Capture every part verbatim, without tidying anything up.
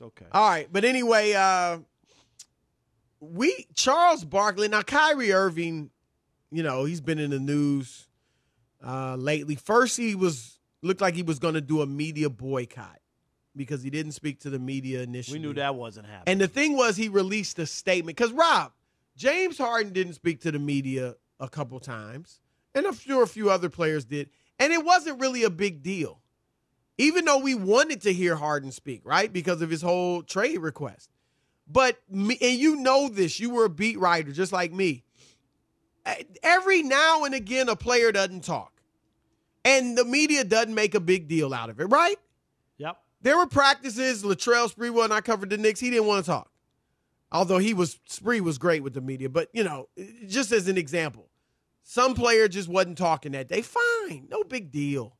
Okay. All right. But anyway, uh, we Charles Barkley. Now, Kyrie Irving, you know, he's been in the news uh, lately. First, he was looked like he was going to do a media boycott because he didn't speak to the media initially. We knew that wasn't happening. And the thing was, he released a statement. Because, Rob, James Harden didn't speak to the media a couple times. And I'm sure a few other players did. And it wasn't really a big deal, even though we wanted to hear Harden speak, right, because of his whole trade request. But, me, and you know this, you were a beat writer just like me. Every now and again, a player doesn't talk. And the media doesn't make a big deal out of it, right? Yep. There were practices, Latrell Sprewell, and I covered the Knicks, he didn't want to talk. Although he was, Spree was great with the media. But, you know, just as an example, some player just wasn't talking that day. Fine, no big deal.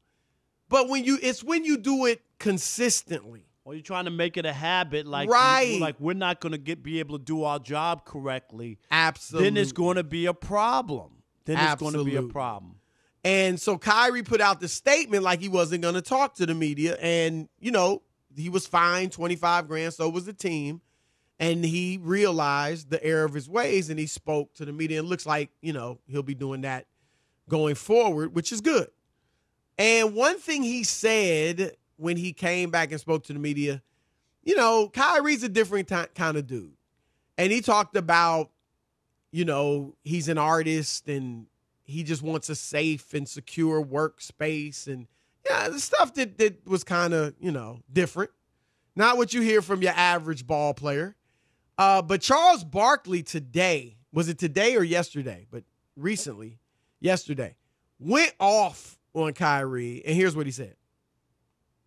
But when you, it's when you do it consistently. Or you're trying to make it a habit, like, right. like we're not going to get be able to do our job correctly. Absolutely. Then it's going to be a problem. Then Absolutely. It's going to be a problem. And so Kyrie put out the statement like he wasn't going to talk to the media. And, you know, he was fined twenty-five grand. So was the team. And he realized the error of his ways, and he spoke to the media. It looks like, you know, he'll be doing that going forward, which is good. And one thing he said when he came back and spoke to the media, you know, Kyrie's a different t- kind of dude. And he talked about, you know, he's an artist and he just wants a safe and secure workspace and, yeah, the stuff that, that was kind of, you know, different. Not what you hear from your average ball player. Uh, but Charles Barkley today, was it today or yesterday? But recently, yesterday, went off on Kyrie, and here's what he said.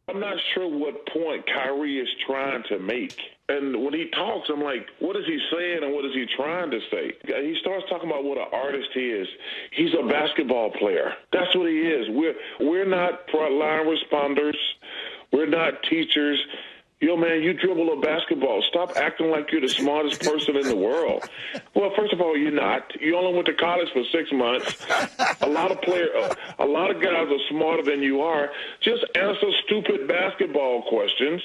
I'm not sure what point Kyrie is trying to make. And when he talks, I'm like, what is he saying and what is he trying to say? He starts talking about what an artist he is. He's a basketball player. That's what he is. We're, we're not frontline responders. We're not teachers. Yo, man, you dribble a basketball. Stop acting like you're the smartest person in the world. Well, first of all, you're not. You only went to college for six months. A lot of player, a lot of guys are smarter than you are. Just answer stupid basketball questions.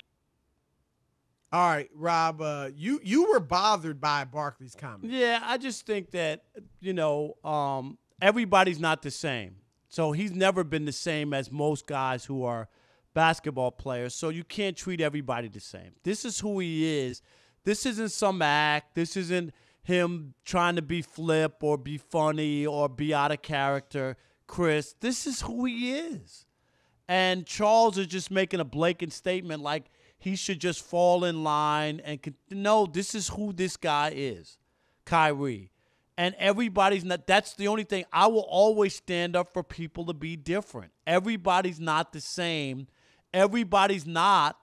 All right, Rob, uh, you you were bothered by Barkley's comment. Yeah, I just think that, you know, um, everybody's not the same. So he's never been the same as most guys who are basketball players, so you can't treat everybody the same. This is who he is. This isn't some act. This isn't him trying to be flip or be funny or be out of character, Chris. This is who he is. And Charles is just making a blatant statement like he should just fall in line and con- no, this is who this guy is, Kyrie. And everybody's not – that's the only thing. I will always stand up for people to be different. Everybody's not the same. Everybody's not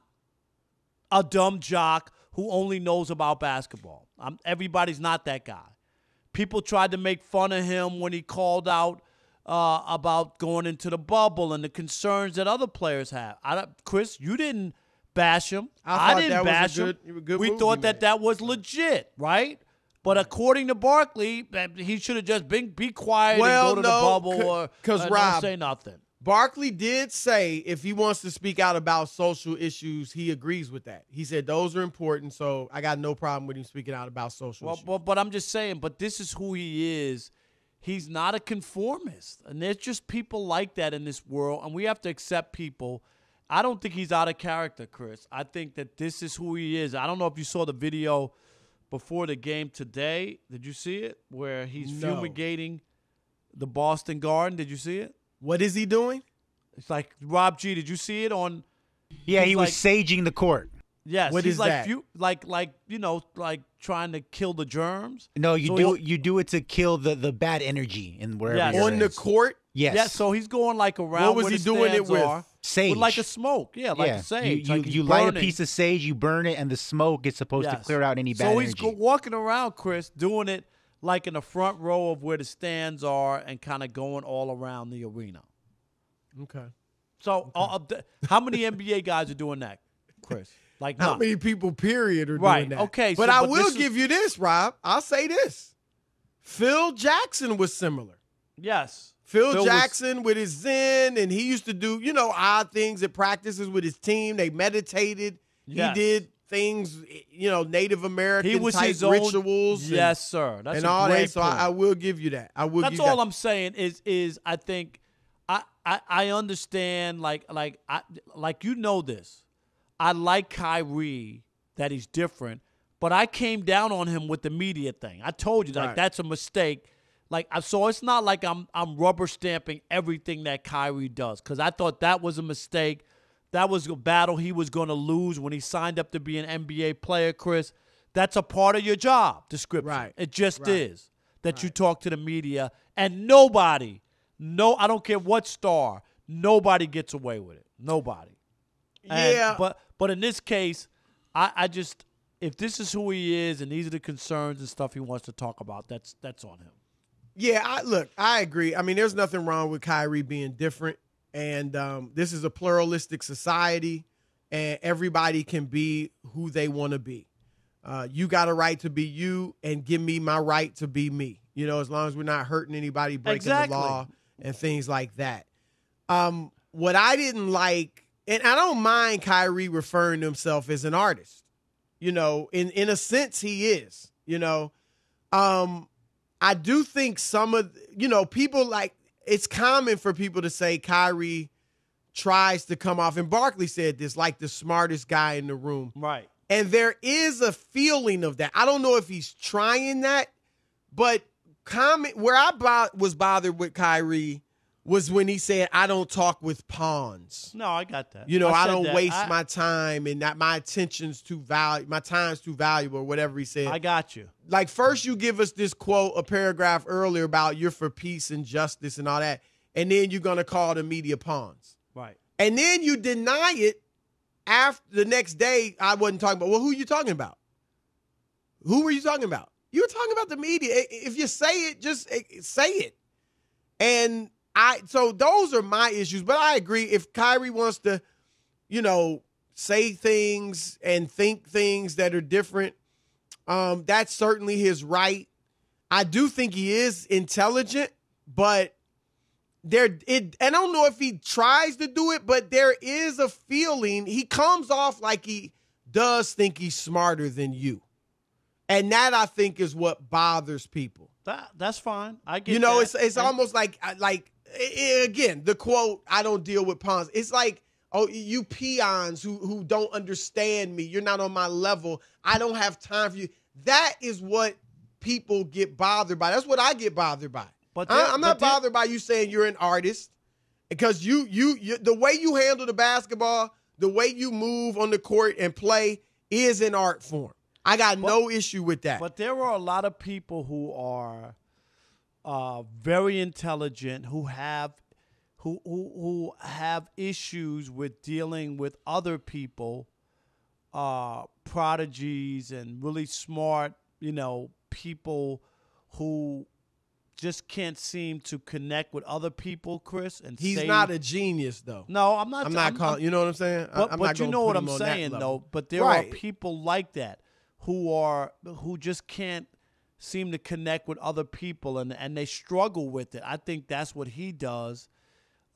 a dumb jock who only knows about basketball. I'm, everybody's not that guy. People tried to make fun of him when he called out uh, about going into the bubble and the concerns that other players have. I don't, Chris, you didn't bash him. I, I didn't bash him. Good, good we thought that made. that was legit, right? But according to Barkley, he should have just been be quiet well, and go to no, the bubble c- or cause uh, Rob, don't say nothing. Barkley did say if he wants to speak out about social issues, he agrees with that. He said those are important, so I got no problem with him speaking out about social well, issues. But, but I'm just saying, but this is who he is. He's not a conformist. And there's just people like that in this world, and we have to accept people. I don't think he's out of character, Chris. I think that this is who he is. I don't know if you saw the video before the game today, did you see it? Where he's no. fumigating the Boston Garden. Did you see it? What is he doing? It's like, Rob G, did you see it on? Yeah, he like, was saging the court. Yes. What he's is like, that? Fu- like, like, you know, like trying to kill the germs. No, you so do you do it to kill the, the bad energy in wherever yes. you're on in. the court? Yes. Yeah, so he's going like around What was where he doing it with? Are. Sage. With like a smoke. Yeah, like yeah. sage. You, you, like you light burning. a piece of sage, you burn it, and the smoke is supposed yes. to clear out any bad so energy. So he's walking around, Chris, doing it like in the front row of where the stands are and kind of going all around the arena. Okay. So okay. Uh, how many N B A guys are doing that, Chris? Like How none. many people, period, are right. doing that? Right, okay. But so, I but will give is... you this, Rob. I'll say this. Phil Jackson was similar. Yes. Phil, Phil Jackson was, with his zen, and he used to do, you know, odd things at practices with his team. They meditated. Yes. He did things, you know, Native American he was type his rituals. Own, and, yes, sir. That's and a all great that. So I, I will give you that. I will. That's give all that. I'm saying is is I think I, I I understand like like I like you know this. I like Kyrie that he's different, but I came down on him with the media thing. I told you like right. that's a mistake. Like I so it's not like I'm I'm rubber stamping everything that Kyrie does because I thought that was a mistake. That was a battle he was going to lose when he signed up to be an N B A player, Chris. That's a part of your job description. Right. It just right. is that right. you talk to the media and nobody, no, I don't care what star, nobody gets away with it. Nobody. And, yeah. But but in this case, I, I just if this is who he is and these are the concerns and stuff he wants to talk about, that's that's on him. Yeah. I, look, I agree. I mean, there's nothing wrong with Kyrie being different. And um, this is a pluralistic society, and everybody can be who they want to be. Uh, you got a right to be you, and give me my right to be me. You know, as long as we're not hurting anybody, breaking exactly. the law, and things like that. Um, what I didn't like, and I don't mind Kyrie referring to himself as an artist. You know, in, in a sense, he is. You know, um, I do think some of, you know, people like, it's common for people to say Kyrie tries to come off, and Barkley said this, like the smartest guy in the room. Right. And there is a feeling of that. I don't know if he's trying that, but comment, where I bo was bothered with Kyrie was when he said, I don't talk with pawns. No, I got that. You know, I, I don't that. waste I, my time and not my attention's too valuable, my time's too valuable, or whatever he said. I got you. Like, first you give us this quote, a paragraph earlier about you're for peace and justice and all that, and then you're going to call the media pawns. Right. And then you deny it after the next day. I wasn't talking about, well, who are you talking about? Who were you talking about? You were talking about the media. If you say it, just say it. And I, so those are my issues, but I agree. If Kyrie wants to, you know, say things and think things that are different, um, that's certainly his right. I do think he is intelligent, but there, it, I don't know if he tries to do it, but there is a feeling he comes off like he does think he's smarter than you. And that, I think, is what bothers people. That, that's fine. I get it. You know, that. it's, it's I, almost like, like, again, the quote, I don't deal with pawns. It's like, oh, you peons who, who don't understand me. You're not on my level. I don't have time for you. That is what people get bothered by. That's what I get bothered by. But I, I'm not but bothered by you saying you're an artist because you, you, you, the way you handle the basketball, the way you move on the court and play is an art form. I got but, no issue with that. But there are a lot of people who are uh, very intelligent, who have who, who who have issues with dealing with other people, uh, prodigies and really smart, you know, people who just can't seem to connect with other people, Chris. And he's say, not a genius, though. No, I'm not. I'm not I'm, calling. I'm, you know what I'm saying? But, I'm but not you know what I'm saying, though. But there right. are people like that. Who are who just can't seem to connect with other people and and they struggle with it. I think that's what he does.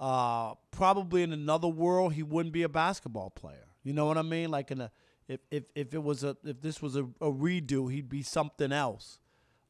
Uh, probably in another world he wouldn't be a basketball player. You know what I mean? Like in a if if if it was a if this was a, a redo, he'd be something else.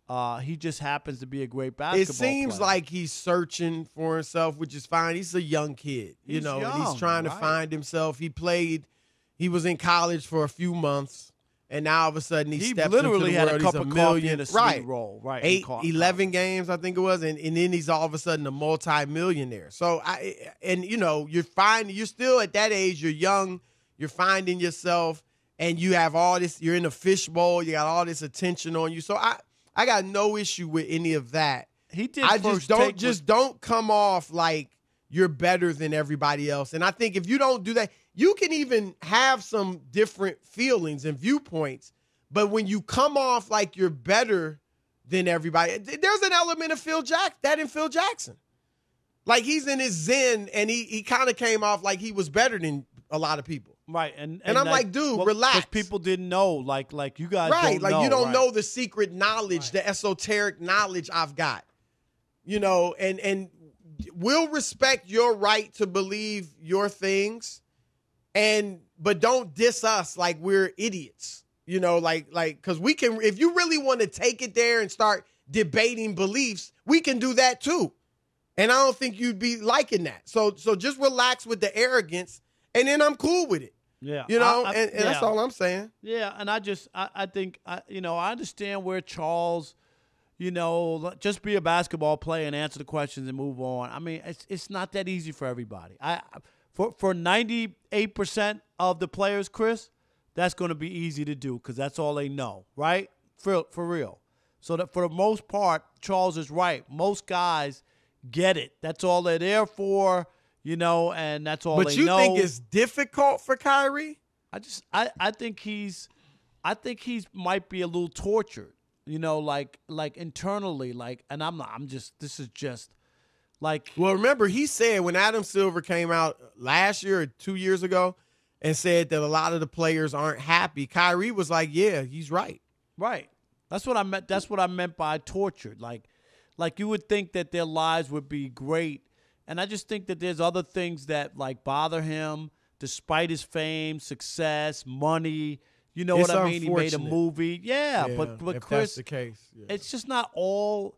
Uh, he just happens to be a great basketball player. It seems player. like he's searching for himself, which is fine. He's a young kid, you he's know, young, and he's trying right? to find himself. He played. He was in college for a few months. And now all of a sudden he, he steps literally into the world. He literally had a cup of coffee and a sweet roll. Right. Eight, eleven games, I think it was. And, and then he's all of a sudden a multi-millionaire. So, I, and, you know, you're fine. You're still at that age. You're young. You're finding yourself. And you have all this. You're in a fishbowl. You got all this attention on you. So I, I got no issue with any of that. He did I just don't just don't come off like you're better than everybody else. And I think if you don't do that, you can even have some different feelings and viewpoints, but when you come off like you're better than everybody, there's an element of Phil Jack that in Phil Jackson. Like he's in his zen and he he kind of came off like he was better than a lot of people. Right. And, and, and I'm that, like, dude, well, relax. People didn't know, like like you guys right, don't like know, you don't right. know the secret knowledge, right. the esoteric knowledge I've got. You know, and and we'll respect your right to believe your things. And but don't diss us like we're idiots, you know, like like because we can. If you really want to take it there and start debating beliefs, we can do that too. And I don't think you'd be liking that. So so just relax with the arrogance, and then I'm cool with it. Yeah, you know, I, I, and, and yeah. that's all I'm saying. Yeah, and I just I, I think I you know I understand where Charles. You know, just be a basketball player and answer the questions and move on. I mean, it's it's not that easy for everybody. I for for ninety-eight percent of the players, Chris, that's going to be easy to do because that's all they know, right? For for real. So that for the most part, Charles is right. Most guys get it. That's all they're there for, you know, and that's all they know. But you think it's difficult for Kyrie? I just I I think he's I think he's might be a little tortured. You know, like, like internally, like, and I'm not, I'm just, this is just like. Well, remember he said when Adam Silver came out last year or two years ago and said that a lot of the players aren't happy, Kyrie was like, yeah, he's right. Right. That's what I meant. That's what I meant by tortured. Like, like you would think that their lives would be great. And I just think that there's other things that like bother him despite his fame, success, money. You know it's what I mean? He made a movie. Yeah, yeah but, but if Chris, that's the case. Yeah. It's just not all.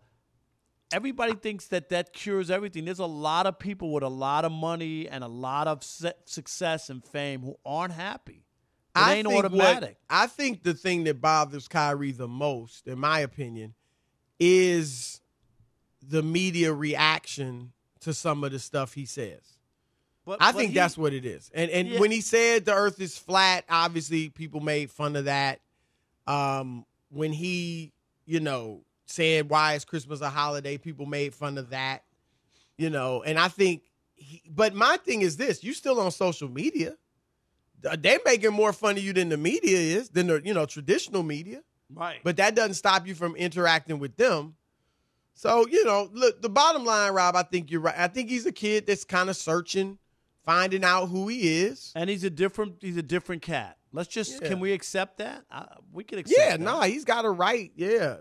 Everybody thinks that that cures everything. There's a lot of people with a lot of money and a lot of success and fame who aren't happy. It I ain't think automatic. What, I think the thing that bothers Kyrie the most, in my opinion, is the media reaction to some of the stuff he says. But, I but think he, that's what it is. And and yeah. when he said the earth is flat, obviously people made fun of that. Um, when he, you know, said, why is Christmas a holiday? People made fun of that, you know. And I think, he, but my thing is this, you still on social media. They're making more fun of you than the media is, than the, you know, traditional media. Right. But that doesn't stop you from interacting with them. So, you know, look, the bottom line, Rob, I think you're right. I think he's a kid that's kind of searching, finding out who he is, and he's a different he's a different cat. Let's just yeah. can we accept that? Uh, we can accept. Yeah, that. no, he's got a right. Yeah.